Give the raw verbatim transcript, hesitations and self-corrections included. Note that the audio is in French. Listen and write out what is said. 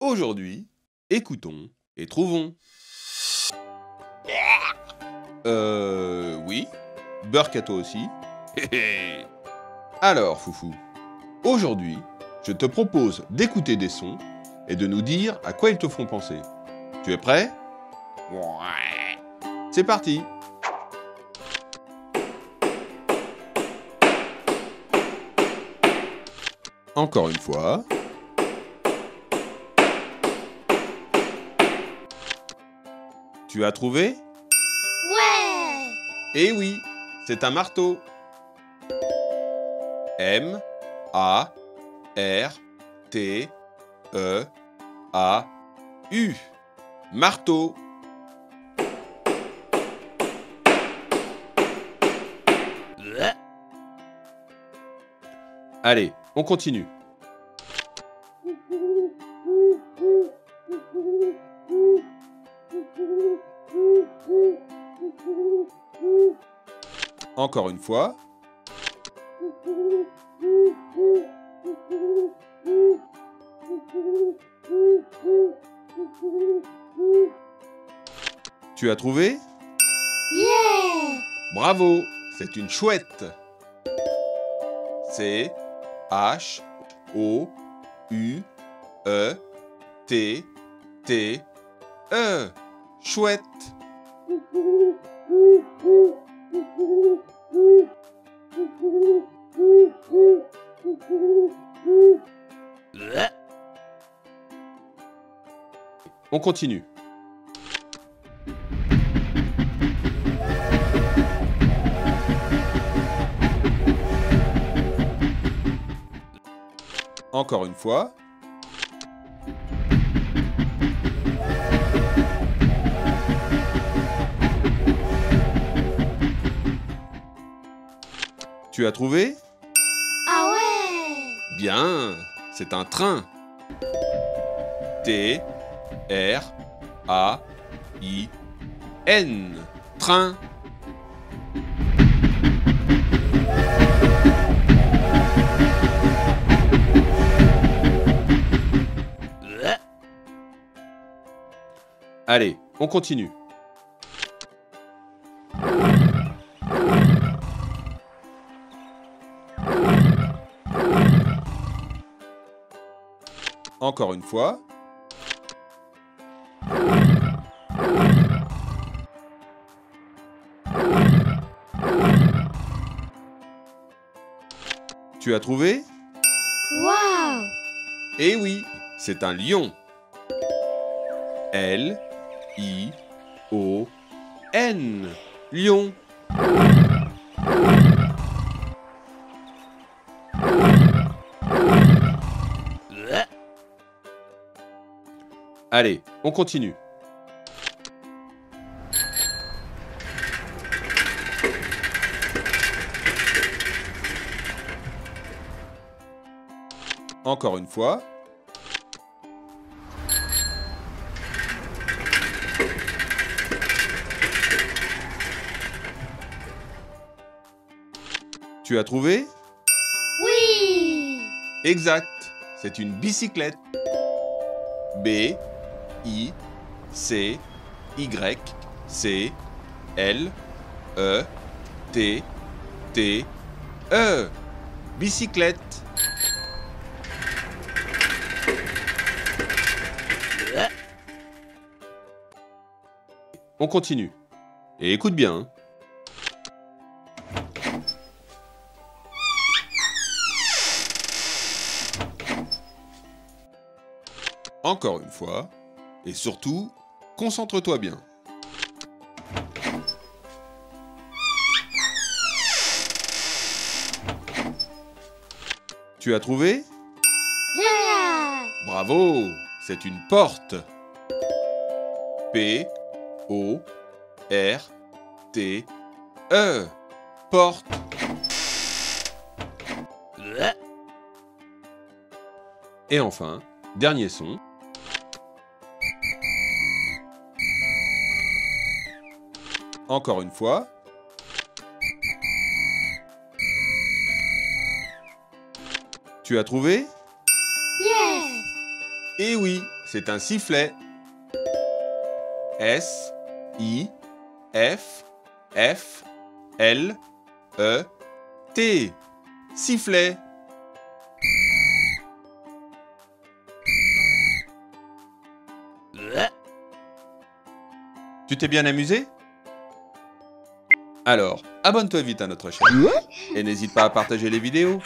Aujourd'hui, écoutons et trouvons. Euh... Oui. Burk à toi aussi. Alors, Foufou, aujourd'hui, je te propose d'écouter des sons et de nous dire à quoi ils te font penser. Tu es prêt? Ouais. C'est parti. Encore une fois. Tu as trouvé? Ouais. Eh oui, c'est un marteau. M A R T E A U. Marteau. Allez, on continue. Encore une fois. Tu as trouvé? Yeah! Bravo, c'est une chouette. C'est H O U E T T E. Chouette. On continue. Encore une fois. Tu as trouvé? Ah ouais! Bien, c'est un train. T R A I N. Train. Allez, on continue. Encore une fois. Tu as trouvé? Waouh! Eh oui, c'est un lion. L I O N. Lion. Allez, on continue. Encore une fois. Tu as trouvé? Oui! Exact, c'est une bicyclette. B I C Y C L E T T E. Bicyclette. On continue. Et écoute bien. Encore une fois, et surtout, concentre-toi bien. Tu as trouvé? Yeah! Bravo, c'est une porte. P O R T E. Porte. Et enfin, dernier son. Encore une fois. Tu as trouvé? Yes! Et oui, c'est un sifflet. S, I, F, F, L, E, T. Sifflet. Tu t'es bien amusé? Alors, abonne-toi vite à notre chaîne et n'hésite pas à partager les vidéos.